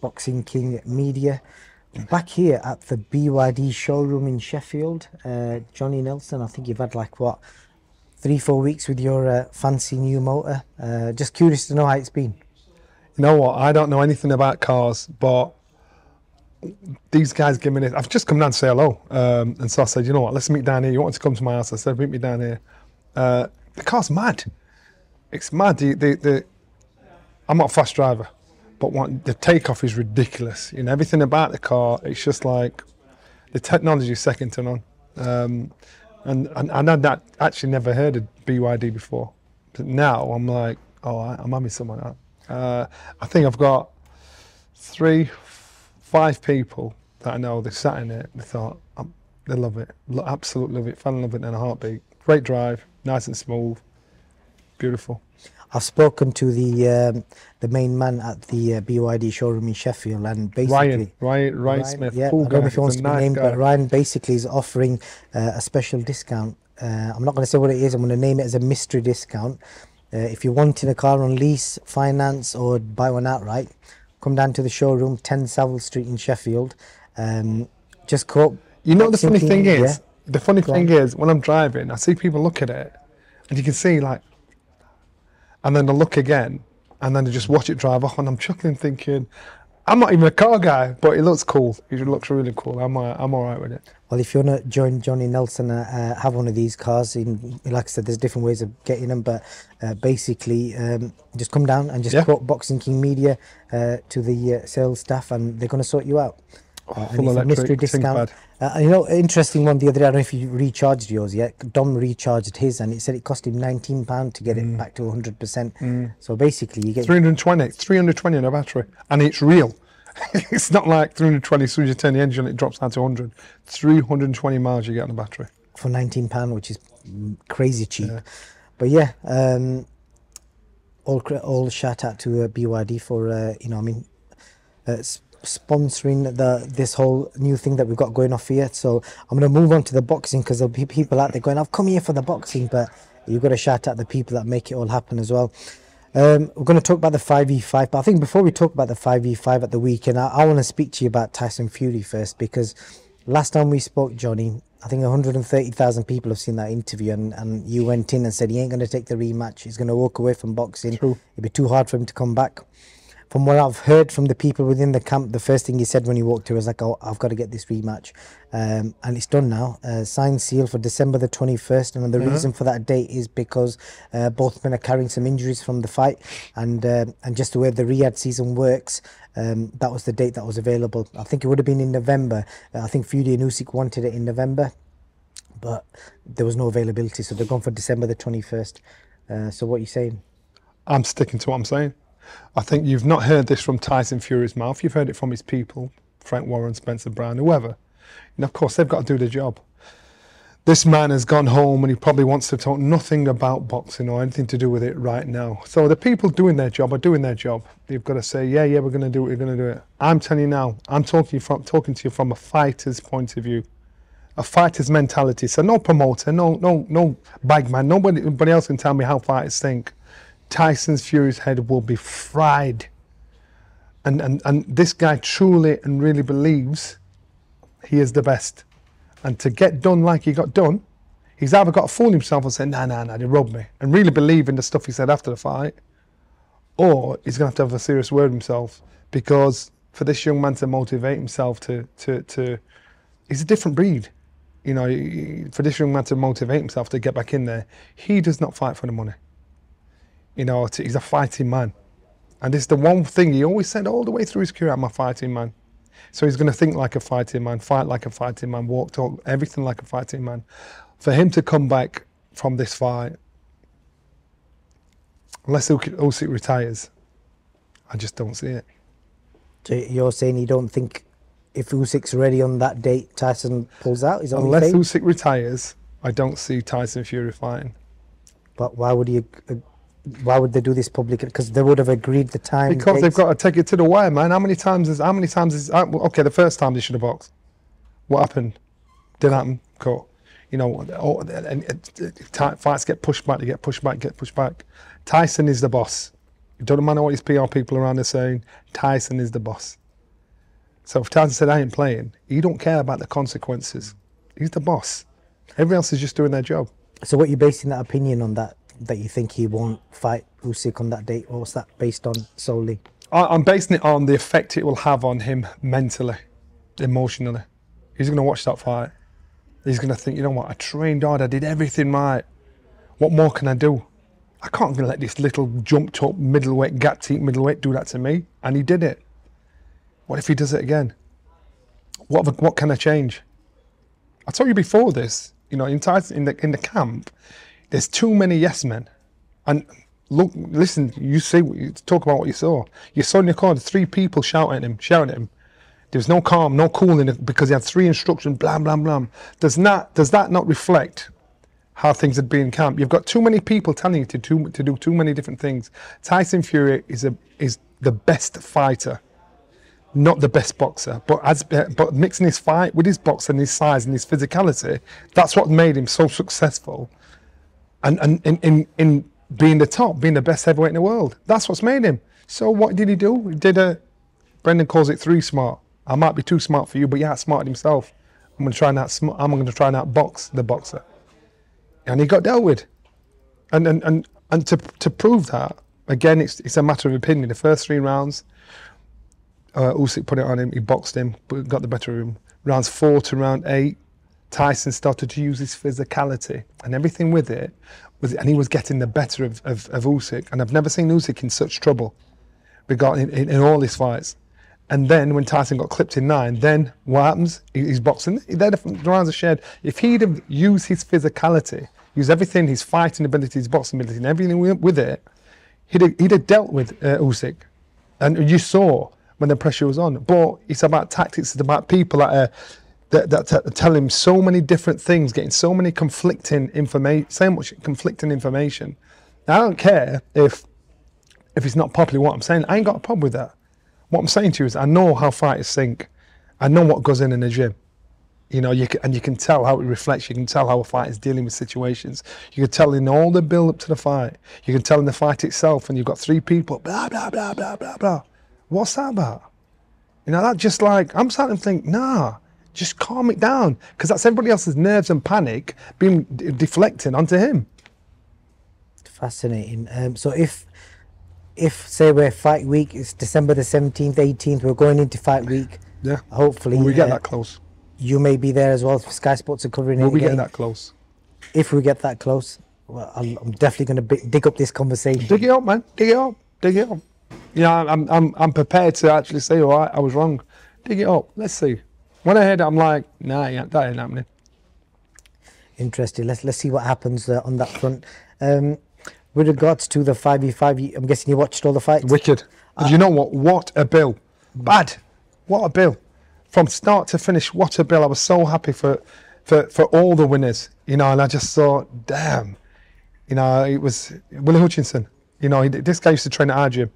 Boxing King Media. Back here at the BYD showroom in Sheffield. Johnny Nelson, I think you've had like, what, 3-4 weeks with your fancy new motor. Just curious to know how it's been. You know what, I don't know anything about cars, but these guys give me this. I've just come down to say hello. And so I said, you know what, let's meet down here. You want to come to my house? I said, meet me down here. The car's mad. It's mad. I'm not a fast driver, but the takeoff is ridiculous. You know, everything about the car, it's just like, the technology is second to none. And I'd actually never heard of BYD before. But now I'm like, oh, I'm having someone like that. I think I've got 3-5 people that I know, they sat in it, they thought, they love it, absolutely love it, fell in love with it in a heartbeat. Great drive, nice and smooth, beautiful. I've spoken to the main man at the BYD showroom in Sheffield, and basically Ryan Smith. Yeah, cool guy. I don't know if he wants to be named, but Ryan basically is offering a special discount. I'm not going to say what it is. I'm going to name it as a mystery discount. If you're wanting a car on lease, finance, or buy one outright, come down to the showroom, 10 Savile Street in Sheffield. Just call. You know the funny thing is, yeah? The funny thing is, when I'm driving, I see people look at it, and you can see like. And then I look again, and then I just watch it drive off, and I'm chuckling, thinking, I'm not even a car guy, but it looks cool. It looks really cool. I'm all right with it. Well, if you want to join Johnny Nelson, have one of these cars. Like I said, there's different ways of getting them, but basically, just come down and just quote Boxing King Media to the sales staff, and they're going to sort you out. And a mystery discount. You know, interesting one the other day, I don't know if you recharged yours yet. Dom recharged his and it said it cost him £19 to get it back to 100%. So basically you get 320 in a battery, and it's real. It's not like 320 as soon as you turn the engine it drops down to 100. 320 miles you get on the battery for £19, which is crazy cheap. But yeah, all shout out to BYD for you know, I mean, sponsoring this whole new thing that we've got going off here. So I'm going to move on to the boxing, because there'll be people out there going, I've come here for the boxing, but you've got to shout out the people that make it all happen as well. We're going to talk about the 5v5, but I think before we talk about the 5v5 at the weekend, I want to speak to you about Tyson Fury first, because last time we spoke, Johnny, I think 130,000 people have seen that interview, and you went in and said he ain't going to take the rematch, he's going to walk away from boxing. True. It'd be too hard for him to come back. From what I've heard from the people within the camp, the first thing he said when he walked through was like, oh, I've got to get this rematch. And it's done now. Signed, sealed for December the 21st. And the reason for that date is because both men are carrying some injuries from the fight. And just the way the Riyadh season works, that was the date that was available. I think it would have been in November. I think Fury and Usyk wanted it in November, but there was no availability. So they've gone for December the 21st. So what are you saying? I'm sticking to what I'm saying. I think you've not heard this from Tyson Fury's mouth. You've heard it from his people, Frank Warren, Spencer Brown, whoever. And of course, they've got to do their job. This man has gone home and he probably wants to talk nothing about boxing or anything to do with it right now. So the people doing their job are doing their job. They've got to say, yeah, yeah, we're going to do it, we're going to do it. I'm telling you now, I'm talking to you from a fighter's point of view, a fighter's mentality. So no promoter, no bagman, nobody else can tell me how fighters think. Tyson Fury's head will be fried, and this guy truly and really believes he is the best, and to get done like he got done, he's either got to fool himself and say nah, they robbed me, and really believe in the stuff he said after the fight, or he's going to have a serious word with himself, because for this young man to motivate himself to he's a different breed, you know. For this young man to motivate himself to get back in there, he does not fight for the money. You know, he's a fighting man. And it's the one thing he always said all the way through his career, I'm a fighting man. So he's going to think like a fighting man, fight like a fighting man, walk, talk, everything like a fighting man. For him to come back from this fight, unless Usyk retires, I just don't see it. So you're saying you don't think if Usyk's ready on that date, Tyson pulls out? Is that what you think? Usyk retires, I don't see Tyson Fury fighting. But why would he... Why would they do this publicly? Because they would have agreed the time. Because they've got to take it to the wire, man. Okay, the first time they should have boxed. What happened? Didn't happen. Cool. You know, fights get pushed back. They get pushed back. Get pushed back. Tyson is the boss. It doesn't matter what his PR people around are saying. Tyson is the boss. So if Tyson said, I ain't playing, you don't care about the consequences. He's the boss. Everyone else is just doing their job. So what are you basing that opinion on, that you think he won't fight Usyk on that date? Or what's that based on solely? I'm basing it on the effect it will have on him mentally, emotionally. He's going to watch that fight. He's going to think, you know what, I trained hard, I did everything right. What more can I do? I can't let this little jumped up middleweight, gap-teeth middleweight do that to me. And he did it. What if he does it again? What can I change? I told you before this, you know, in the camp, there's too many yes men. And look, listen, you see, you talk about what you saw. You saw in the corner three people shouting at him, There was no calm, no cooling, because he had three instructions, blam, blam, blam. Does that not reflect how things had been in camp? You've got too many people telling you to do too many different things. Tyson Fury is the best fighter, not the best boxer. But mixing his fight with his boxing, his size and his physicality, that's what made him so successful. And in being the top, being the best heavyweight in the world, that's what's made him. So what did he do? He did a, Brendan calls it three smart. I might be too smart for you, but he outsmarted himself. I'm going to try and outbox the boxer. And he got dealt with. And to prove that, again, it's a matter of opinion. The first three rounds, Usyk put it on him, he boxed him, but got the better of him. Rounds 4 to round 8, Tyson started to use his physicality and everything with it, and he was getting the better of Usyk. And I've never seen Usyk in such trouble regarding in all his fights. And then when Tyson got clipped in 9, then what happens? He's boxing. The rounds are shared. If he'd have used his physicality, used everything, his fighting ability, his boxing ability, and everything with it, he'd have dealt with Usyk. And you saw when the pressure was on. But it's about tactics. It's about people that tell him so many different things, getting so many conflicting information, so much conflicting information. Now, I don't care if it's not popular what I'm saying. I ain't got a problem with that. What I'm saying to you is, I know how fighters think. I know what goes in the gym. You know, you can tell how it reflects. You can tell how a fighter's dealing with situations. You can tell in all the build-up to the fight. You can tell in the fight itself, and you've got three people, blah, blah, blah, blah, blah, blah. What's that about? You know, that just like, I'm starting to think, nah, just calm it down. Because that's everybody else's nerves and panic being deflecting onto him. Fascinating. So if say we're fight week, it's December the 17th, 18th, we're going into fight week. Yeah. Hopefully. Will we get that close? You may be there as well. Sky Sports are covering it. Will we get that close? If we get that close, well, I'm definitely going to dig up this conversation. Dig it up, man. Dig it up. Dig it up. You know, I'm prepared to actually say, all right, I was wrong. Dig it up. Let's see. When I heard it, I'm like, nah, that ain't happening. Interesting. Let's see what happens on that front. With regards to the 5v5, I'm guessing you watched all the fights? Wicked. And you know what? What a bill. Bad. What a bill. From start to finish, what a bill. I was so happy for all the winners, you know, and I just thought, damn. You know, it was Willie Hutchinson. You know, this guy used to train at our gym.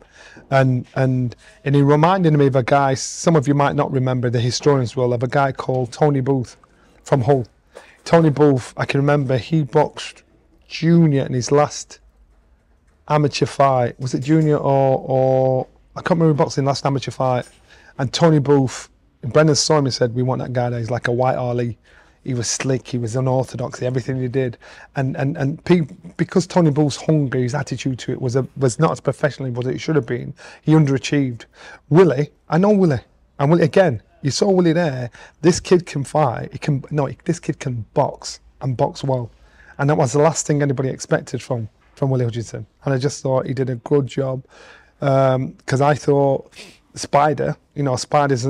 And he reminded me of a guy, some of you might not remember, the historians will, of a guy called Tony Booth from Hull. Tony Booth, I can remember, he boxed junior in his last amateur fight. Was it junior or I can't remember boxing last amateur fight. And Tony Booth, Brendan saw him and said, we want that guy there. He's like a white Ali. He was slick, he was unorthodox, everything he did. And because Tony Booth's hunger, his attitude to it was not as professional as it should have been, he underachieved. Willie, I know Willie. And Willie, again, you saw Willie there. This kid can fight. This kid can box, and box well. And that was the last thing anybody expected from Willie Hutchinson. And I just thought he did a good job. Because I thought Spider, you know, Spider's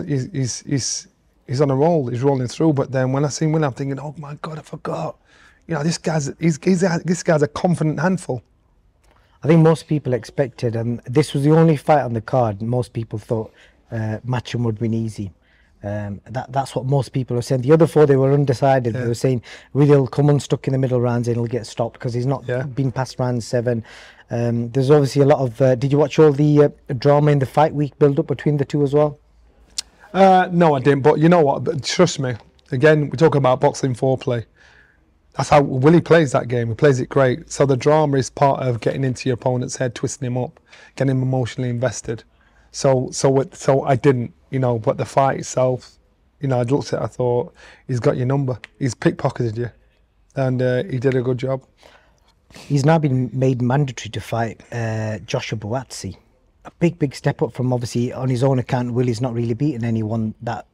he's on a roll, he's rolling through, but then when I seen Will, I'm thinking, oh my God, I forgot. You know, this guy's a confident handful. I think most people expected, and this was the only fight on the card, most people thought Matcham would win easy. That's what most people are saying. The other four, they were undecided. Yeah. They were saying, Willie will come unstuck in the middle rounds and he'll get stopped because he's not been past round 7. There's obviously a lot of, did you watch all the drama in the fight week build-up between the two as well? No, I didn't, but you know what, but trust me, again, we're talking about boxing foreplay. That's how Willie plays that game. He plays it great. So the drama is part of getting into your opponent's head, twisting him up, getting him emotionally invested. So I didn't, but the fight itself, I'd looked at it, I thought, he's got your number. He's pickpocketed you. And he did a good job. He's now been made mandatory to fight Joshua Buatsi. A big, big step up from, obviously, on his own account, Willie's not really beaten anyone that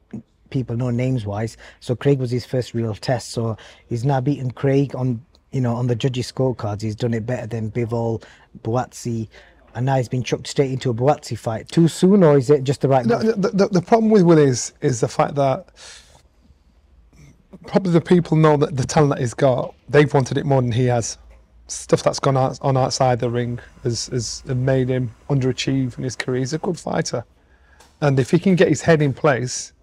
people know names-wise. So Craig was his first real test. So he's now beaten Craig on, on the judges' scorecards. He's done it better than Bivol, Buatsi. And now he's been chucked straight into a Buatsi fight. Too soon, or is it just the right moment? The problem with Willie is the fact that probably the people know that the talent that he's got, they've wanted it more than he has. Stuff that's gone on outside the ring has made him underachieve in his career. He's a good fighter. And if he can get his head in place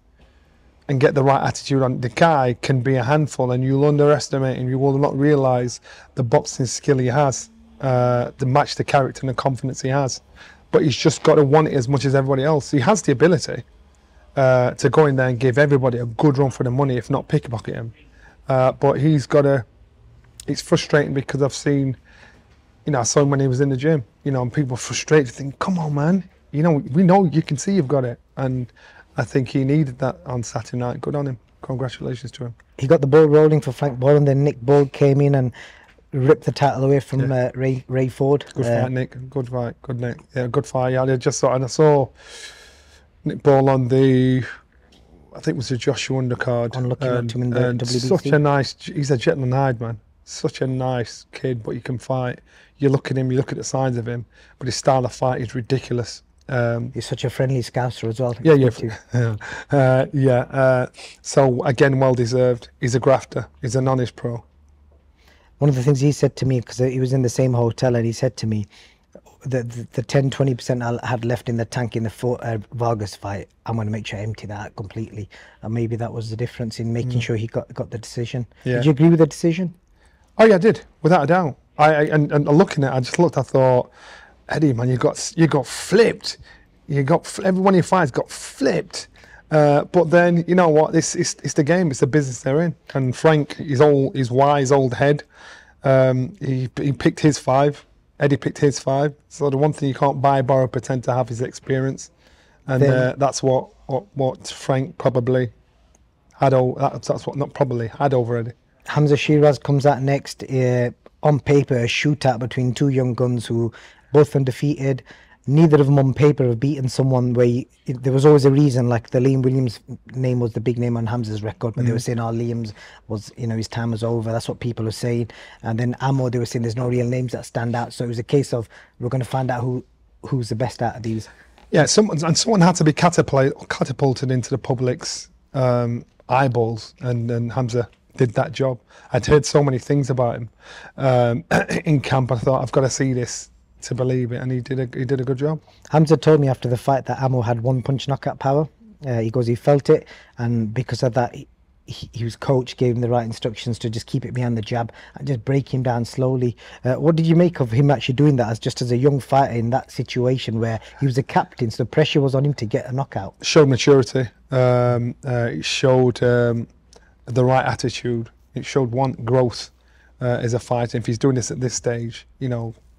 and get the right attitude on, the guy can be a handful, and you'll underestimate him. You will not realise the boxing skill he has, the match, the character and the confidence he has. But he's just got to want it as much as everybody else. He has the ability to go in there and give everybody a good run for the money, if not pickpocket him. But he's got to... It's frustrating because I've seen, I saw him when he was in the gym, and people frustrated, think, come on, man, we know, you can see you've got it. And I think he needed that on Saturday night. Good on him. Congratulations to him. He got the ball rolling for Frank Warren, then Nick Ball came in and ripped the title away from Ray Ford. Good fight, Nick. Good fight. Good, Nick. Yeah, good fight. Yeah, I saw Nick Ball on the... I think it was the Joshua undercard. I'm looking at him in the WBC. Such a nice... He's a Jekyll and Hyde, man. Such a nice kid, but you can fight. You look at him, you look at the size of him, but his style of fight is ridiculous. He's such a friendly scouser as well. Yeah, yeah. So, again, well-deserved. He's a grafter. He's an honest pro. One of the things he said to me, because he was in the same hotel, and he said to me, the 10–20% I had left in the tank in the Vargas fight, I'm going to make sure I empty that out completely. And maybe that was the difference in making sure he got the decision. Yeah. Did you agree with the decision? Oh yeah, I did, without a doubt. And looking at it, I just looked. I thought, Eddie, man, you got flipped. Every one of your fights got flipped. But then you know what? This it's the game. It's the business they're in. And Frank is his wise old head. He picked his five. Eddie picked his five. So the one thing you can't buy, borrow, pretend to have is experience. And then, that's what Frank probably had. That's what not probably had over Eddie. Hamzah Sheeraz comes out next. On paper, a shootout between two young guns who both undefeated. Neither of them on paper have beaten someone where there was always a reason. Like the Liam Williams name was the big name on Hamzah's record, but they were saying, "Oh, Liam's was, his time was over." That's what people were saying. And then Amor, they were saying, "There's no real names that stand out." So it was a case of we're going to find out who's the best out of these. Yeah, someone had to be catapulted into the public's eyeballs, and Hamzah did that job. I'd heard so many things about him in camp. I thought, I've got to see this to believe it, and he did a good job. Hamzah told me after the fight that Amor had one punch knockout power. He goes, he felt it, and because of that, his coach gave him the right instructions to just keep it behind the jab and just break him down slowly. What did you make of him actually doing that as a young fighter in that situation where he was a captain, so the pressure was on him to get a knockout? It showed maturity. It showed... the right attitude. It showed growth as a fighter. If he's doing this at this stage,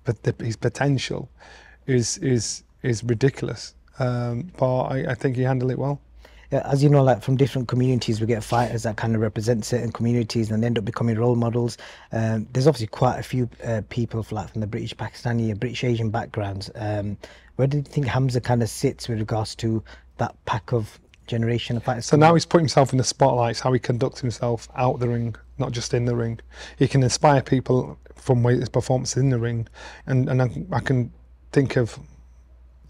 but his potential is ridiculous. But I think he handled it well. Yeah, as you know, like from different communities, we get fighters that kind of represent certain communities and end up becoming role models. There's obviously quite a few people from the British Pakistani and British Asian backgrounds. Where do you think Hamzah kind of sits with regards to that pack of generation of fighters? So now he's put himself in the spotlight. It's how he conducts himself out the ring, not just in the ring. He can inspire people from his performances in the ring, and I can think of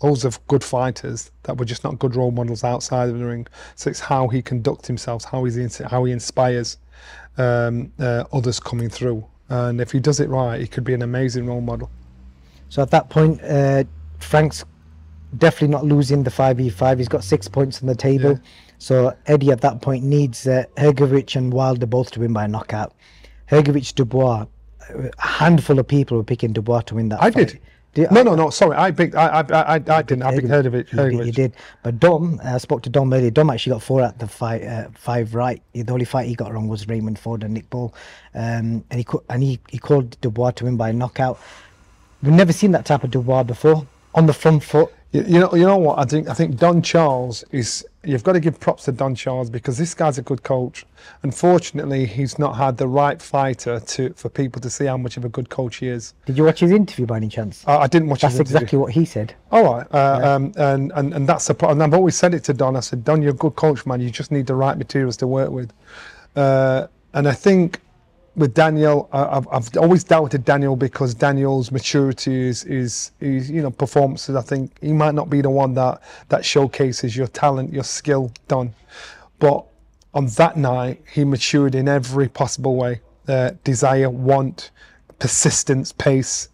loads of good fighters that were just not good role models outside of the ring. So it's how he conducts himself, how he inspires others coming through, and if he does it right, he could be an amazing role model. So at that point, Frank's definitely not losing the 5v5. He's got 6 points on the table. Yeah. So Eddie at that point needs Hrgovic and Wilder both to win by knockout. Hrgovic, Dubois, a handful of people were picking Dubois to win that fight. No, sorry, I picked Hrgovic. You did. But Dom, I spoke to Dom earlier. Dom actually got four out of the five right. The only fight he got wrong was Raymond Ford and Nick Ball. And he called Dubois to win by knockout. We've never seen that type of Dubois before. On the front foot. You know what? I think Don Charles is. You've got to give props to Don Charles because this guy's a good coach. Unfortunately, he's not had the right fighter for people to see how much of a good coach he is. Did you watch his interview by any chance? I didn't watch his interview. That's exactly what he said. All right. And that's the problem. And I've always said it to Don. I said, Don, you're a good coach, man. You just need the right materials to work with. And I think with Daniel, I've always doubted Daniel because Daniel's maturity is you know, performances. I think he might not be the one that showcases your talent, your skill, Don. But on that night, he matured in every possible way: desire, want, persistence, pace.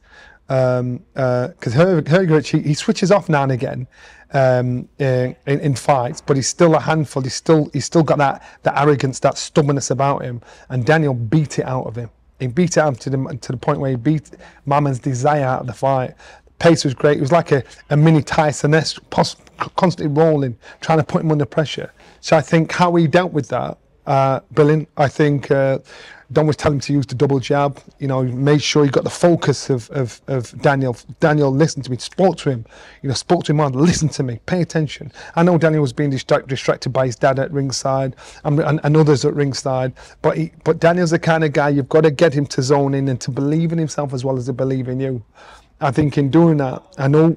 Because Hrgovic, he switches off now and again in fights, but he's still a handful. He's still got that arrogance, that stubbornness about him. And Daniel beat it out of him. He beat it out to the point where he beat Maman's desire out of the fight. The pace was great. It was like a mini Tyson-esque, constantly rolling, trying to put him under pressure. So I think how he dealt with that, Billin, I think. Don was telling him to use the double jab. You know, made sure he got the focus of Daniel. Daniel listened to me, spoke to him. You know, spoke to him on, listen to me, pay attention. I know Daniel was being distracted by his dad at ringside and others at ringside. But Daniel's the kind of guy you've got to get him to zone in and to believe in himself as well as to believe in you. I think in doing that,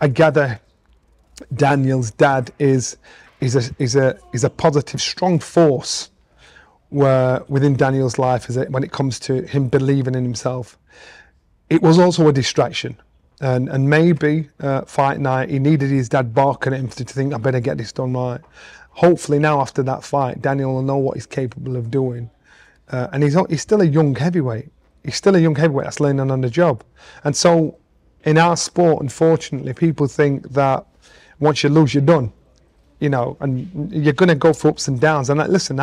I gather Daniel's dad is a positive, strong force within Daniel's life when it comes to him believing in himself. It was also a distraction, and maybe fight night he needed his dad barking at him to think, I better get this done right. Hopefully now after that fight, Daniel will know what he's capable of doing, and he's still a young heavyweight. That's learning on the job. And so in our sport, unfortunately, people think that once you lose, you're done. You know, and you're going to go for ups and downs. And like, listen,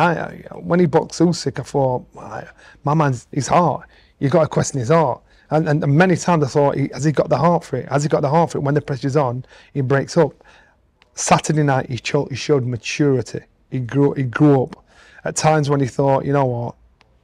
when he boxed Usyk, I thought, my man's, his heart. You've got to question his heart. And many times I thought, has he got the heart for it? When the pressure's on, he breaks up. Saturday night, he showed maturity. He grew up. At times when he thought, you know what,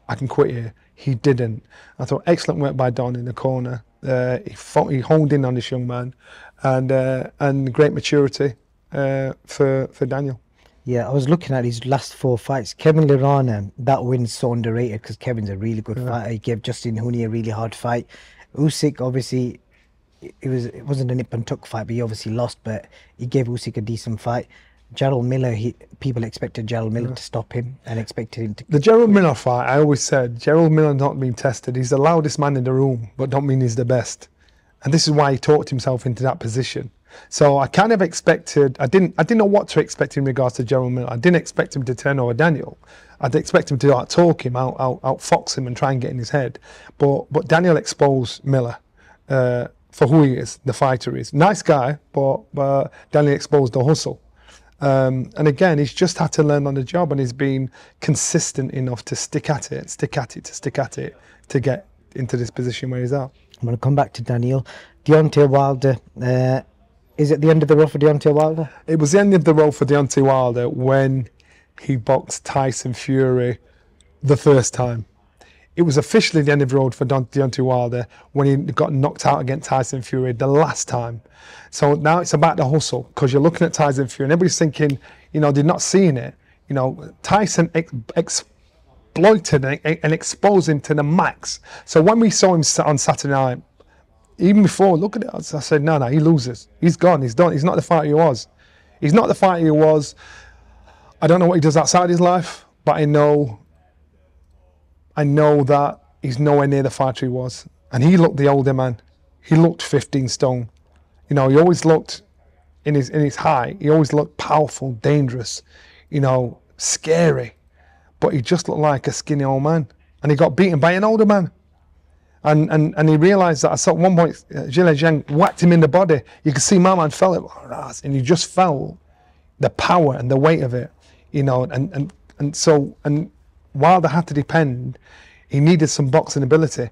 I can quit here, he didn't. I thought, excellent work by Don in the corner. He honed in on this young man, and great maturity. For Daniel. Yeah, I was looking at his last 4 fights. Kevin Lerena, that win's so underrated because Kevin's a really good fighter. He gave Justin Huni a really hard fight. Usyk, obviously, it wasn't a nip and tuck fight, but he obviously lost, but he gave Usyk a decent fight. Gerald Miller, people expected Gerald Miller to stop him and expected him to... The Gerald Miller fight, I always said, Gerald Miller not being tested. He's the loudest man in the room, but don't mean he's the best. And this is why he talked himself into that position. So I kind of expected, I didn't know what to expect in regards to Gerald Miller. I didn't expect him to turn over Daniel. I'd expect him to out-talk him, out-fox him and try and get in his head. But Daniel exposed Miller for who he is, the fighter is. Nice guy, but Daniel exposed the hustle. And again, he's just had to learn on the job, and he's been consistent enough to stick at it, to get into this position where he's at. I'm going to come back to Daniel. Deontay Wilder... is it the end of the road for Deontay Wilder? It was the end of the road for Deontay Wilder when he boxed Tyson Fury the first time. It was officially the end of the road for Deontay Wilder when he got knocked out against Tyson Fury the last time. So now it's about the hustle, because you're looking at Tyson Fury and everybody's thinking, you know, they're not seeing it. You know, Tyson exploited and exposed him to the max. So when we saw him on Saturday night, even before, look at it, I said, no, he loses. He's gone, he's done. He's not the fighter he was. He's not the fighter he was. I don't know what he does outside his life, but I know that he's nowhere near the fighter he was. And he looked the older man. He looked 15 stone. You know, he always looked, in his height, he always looked powerful, dangerous, you know, scary. But he just looked like a skinny old man. And he got beaten by an older man. And he realised that. I saw at one point, Zhilei Zhang whacked him in the body. You could see my man felt it, and he just felt the power and the weight of it, you know. And so Wilder had to depend. He needed some boxing ability.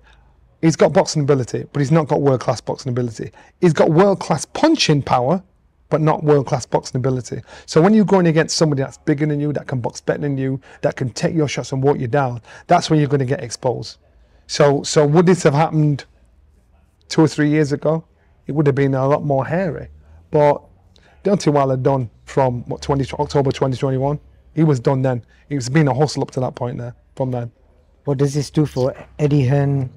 He's got boxing ability, but he's not got world-class boxing ability. He's got world-class punching power, but not world-class boxing ability. So when you're going against somebody that's bigger than you, that can box better than you, that can take your shots and walk you down, that's when you're going to get exposed. So would this have happened 2 or 3 years ago? It would have been a lot more hairy. But Deontay Wilder done from what, October 2021. He was done then. It's been a hustle up to that point there, from then. What does this do for Eddie Hearn?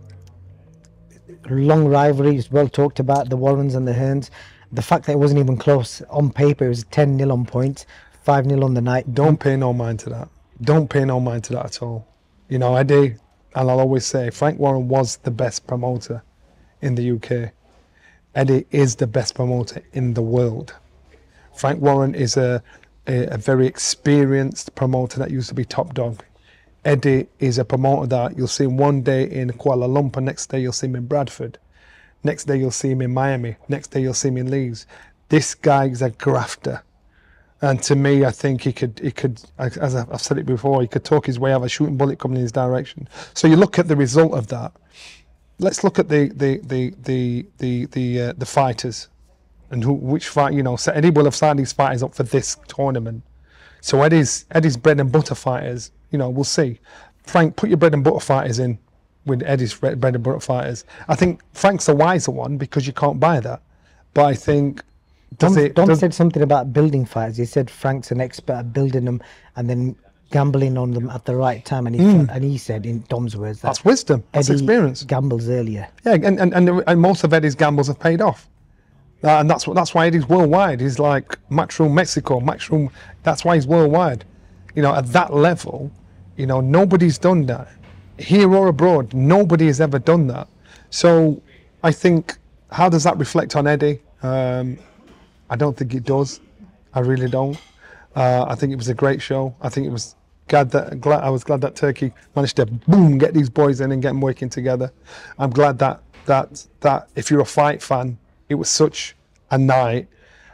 Long rivalries, well talked about, the Warrens and the Hearns. The fact that it wasn't even close on paper, it was 10-0 on points, 5-0 on the night. Don't pay no mind to that. Don't pay no mind to that at all. You know, Eddie, and I'll always say, Frank Warren was the best promoter in the UK. Eddie is the best promoter in the world. Frank Warren is a very experienced promoter that used to be top dog. Eddie is a promoter that you'll see him one day in Kuala Lumpur, next day you'll see him in Bradford, next day you'll see him in Miami, next day you'll see him in Leeds. This guy is a grafter, and to me, I think he could, as I've said it before, he could talk his way out of a shooting bullet coming in his direction. So you look at the result of that. Let's look at the fighters. And which fight, you know, so Eddie will have signed these fighters up for this tournament. So Eddie's bread and butter fighters, you know, we'll see. Frank, put your bread and butter fighters in with Eddie's bread and butter fighters. I think Frank's the wiser one because you can't buy that. But I think... Don said something about building fighters. He said Frank's an expert at building them and then gambling on them at the right time. And he said, in Dom's words... That's wisdom. That's Eddie experience. Gambles earlier. Yeah, and most of Eddie's gambles have paid off. And that's why Eddie's worldwide. He's like Matchroom Mexico, Matchroom. That's why he's worldwide. You know, at that level, you know, nobody's done that. Here or abroad, nobody has ever done that. So I think, how does that reflect on Eddie? I don't think it does. I really don't. I think it was a great show. I think it was glad that Turkey managed to boom, get these boys in and get them working together. I'm glad that if you're a fight fan, it was such a night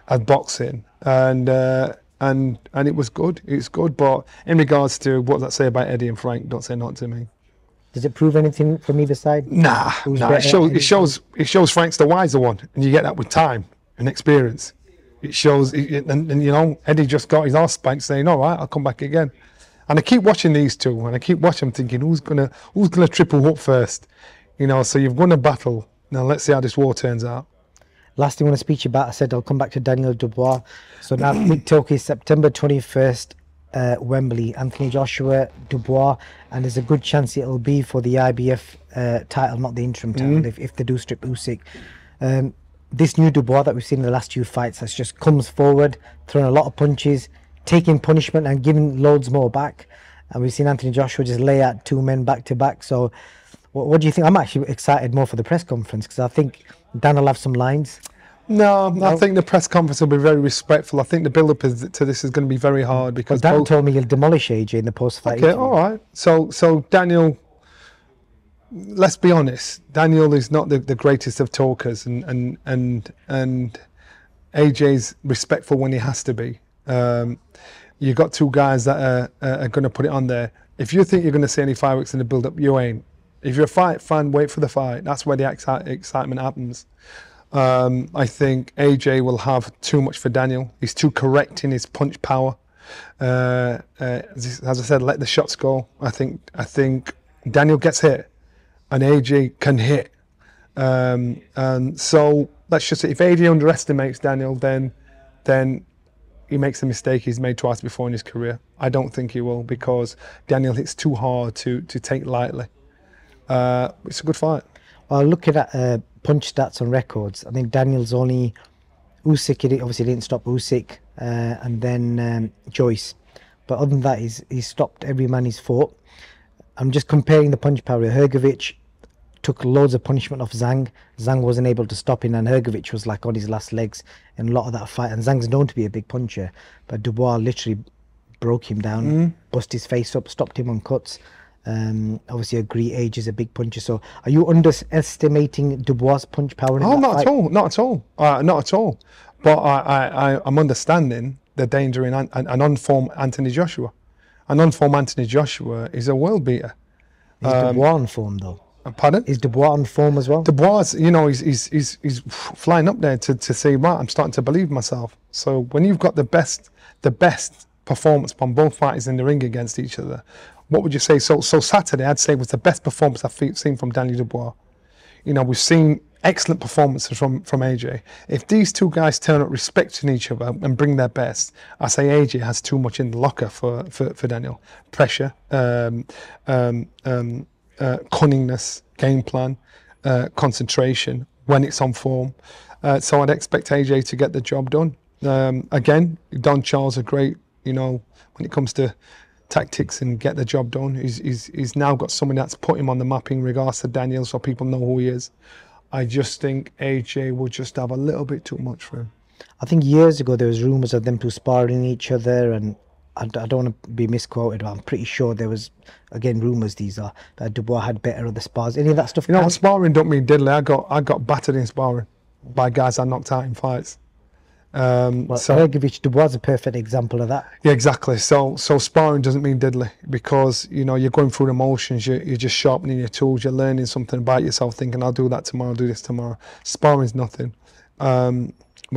at boxing, and it was good. It's good, but in regards to what does that say about Eddie and Frank, don't say not to me. Does it prove anything from either side? Nah. It shows Frank's the wiser one, and you get that with time and experience. It shows, and you know, Eddie just got his arse spanked, saying, "All right, I'll come back again." And I keep watching these two, and I keep watching them, thinking, "Who's gonna triple up first?" You know, so you've won a battle. Now let's see how this war turns out. Last thing I want to speak to you about, I said I'll come back to Daniel Dubois. So now Big Talk is September 21st, Wembley. Anthony Joshua, Dubois, and there's a good chance it'll be for the IBF title, not the interim title, if they do strip Usyk. This new Dubois that we've seen in the last 2 fights, that just comes forward, throwing a lot of punches, taking punishment and giving loads more back. And we've seen Anthony Joshua just lay out 2 men back to back. So what do you think? I'm actually excited more for the press conference, because I think Dan will have some lines. No, I think the press conference will be very respectful. I think the build-up to this is going to be very hard, because Dan told me he'll demolish AJ in the post-fight. Okay, all right. So Daniel, let's be honest. Daniel is not the greatest of talkers, and AJ's respectful when he has to be. You got 2 guys that are going to put it on there. If you think you're going to see any fireworks in the build-up, you ain't. If you're a fight fan, wait for the fight. That's where the excitement happens. I think AJ will have too much for Daniel. He's too correct in his punch power. As I said, let the shots go. I think Daniel gets hit, and AJ can hit. And so let's just say, if AJ underestimates Daniel, then he makes a mistake he's made twice before in his career. I don't think he will, because Daniel hits too hard to take lightly. It's a good fight. Well, looking at punch stats and records, I think Daniel's only Usyk. He obviously didn't stop Usyk, and then Joyce. But other than that, he's stopped every man he's fought. I'm just comparing the punch power. Hrgovic took loads of punishment off Zhang. Zhang wasn't able to stop him, and Hrgovic was like on his last legs in a lot of that fight. And Zhang's known to be a big puncher, but Dubois literally broke him down, bust his face up, stopped him on cuts. Obviously, Age is a big puncher. So, are you underestimating Dubois' punch power? Oh, not at all. Not at all. Not at all. But I'm understanding the danger in an unformed Anthony Joshua. An unformed Anthony Joshua is a world beater. Is Dubois on form though? Pardon? Is Dubois on form as well? Dubois, you know, he's flying up there to say, right, I'm starting to believe myself. So when you've got the best performance from both fighters in the ring against each other, what would you say? So Saturday, I'd say, was the best performance I've seen from Daniel Dubois. You know, we've seen excellent performances from AJ. If these two guys turn up respecting each other and bring their best, I say AJ has too much in the locker for Daniel. Pressure, cunningness, game plan, concentration when it's on form. So I'd expect AJ to get the job done. Again, Don Charles are great, you know, when it comes to tactics and get the job done. He's now got someone that's put him on the map in regards to Daniel, so people know who he is. I just think AJ will just have a little bit too much for him. I think years ago there was rumours of them two sparring each other, and I don't want to be misquoted, but I'm pretty sure there was, again, rumours these are, that Dubois had better other spars. Any of that stuff? You know, sparring don't mean diddly. I got battered in sparring by guys I knocked out in fights. Well, so Hrgovic Dubois is a perfect example of that. Yeah, exactly. So sparring doesn't mean diddly, because you know you're going through the motions. You're just sharpening your tools. You're learning something about yourself, thinking I'll do that tomorrow, I'll do this tomorrow. Sparring's nothing. When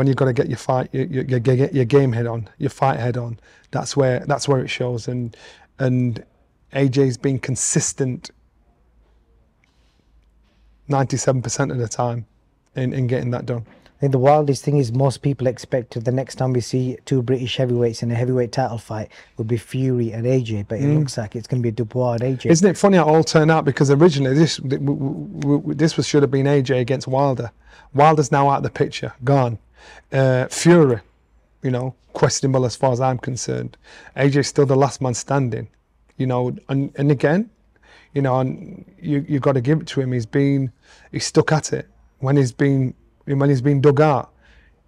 you've got to get your fight, your game head on, your fight head on. That's where it shows. And AJ's been consistent 97% of the time in getting that done. I think the wildest thing is most people expected the next time we see two British heavyweights in a heavyweight title fight would be Fury and AJ, but it looks like it's going to be Dubois and AJ. Isn't it funny how it all turned out? Because originally this should have been AJ against Wilder. Wilder's now out of the picture, gone. Fury, you know, questionable as far as I'm concerned. AJ's still the last man standing, you know, and again, you know, and you've got to give it to him. He's stuck at it when he's been dug out,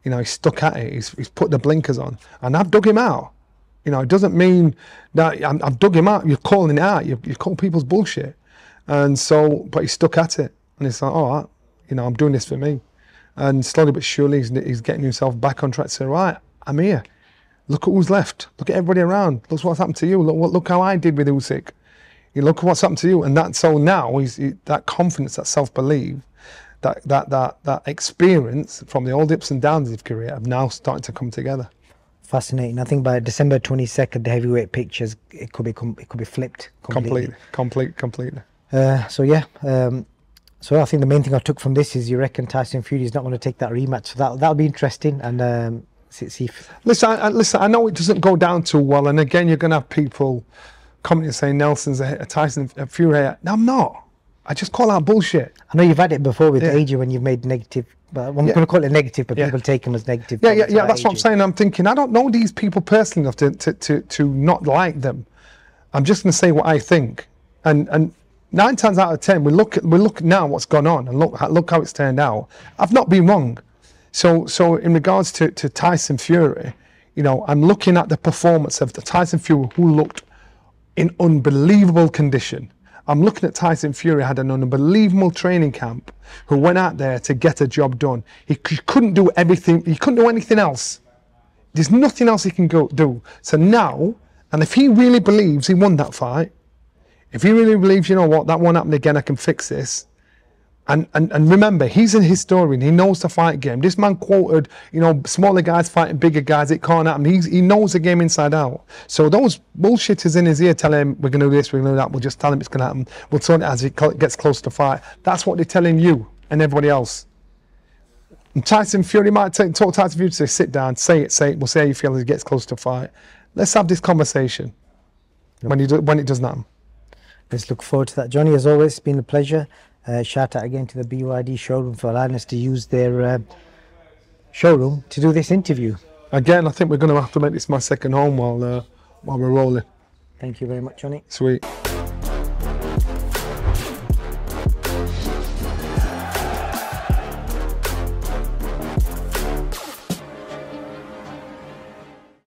you know, he's stuck at it. He's put the blinkers on, and I've dug him out. You know, it doesn't mean that I've dug him out. You're calling it out. You call people's bullshit, and so, but he's stuck at it, and it's like, oh, you know, I'm doing this for me, and slowly but surely he's getting himself back on track. So right, I'm here. Look at who's left. Look at everybody around. Look what's happened to you. Look how I did with Usyk. You look at what's happened to you, and that. So now that confidence, that self-belief, that experience from the old ups and downs of career have now started to come together. Fascinating. I think by December 22nd, the heavyweight pictures it could be flipped completely. Completely. So yeah. So I think the main thing I took from this is you reckon Tyson Fury is not going to take that rematch. So that'll be interesting. And see if... Listen. I know it doesn't go down too well, and again, you're going to have people commenting and saying Nelson's a Tyson Fury. No, I'm not. I just call out bullshit. I know you've had it before with AJ when you've made negative, but I'm going to call it negative, but people take them as negative. Yeah, that's AJ. What I'm saying. I'm thinking, I don't know these people personally enough to not like them. I'm just going to say what I think. And 9 times out of 10, we look now what's gone on and look how it's turned out. I've not been wrong. So in regards to Tyson Fury, you know, I'm looking at the performance of the Tyson Fury who looked in unbelievable condition. I'm looking at Tyson Fury, had an unbelievable training camp, who went out there to get a job done. He couldn't do everything. He couldn't do anything else. There's nothing else he can do. So now, and if he really believes he won that fight, if he really believes, you know what, that won't happen again, I can fix this. And remember, he's a historian. He knows the fight game. This man quoted, you know, smaller guys fighting bigger guys. It can't happen. He knows the game inside out. So those bullshitters in his ear tell him, we're going to do this, we're going to do that. We'll just tell him it's going to happen. We'll turn it as it gets close to fight. That's what they're telling you and everybody else. And Tyson Fury might talk Tyson Fury to say, sit down, say it. We'll see how you feel as it gets close to fight. Let's have this conversation when it doesn't happen. Let's look forward to that. Johnny, as always, it's been a pleasure. Shout out again to the BYD showroom for allowing us to use their showroom to do this interview. Again, I think we're going to have to make this my second home while we're rolling. Thank you very much, Johnny. Sweet.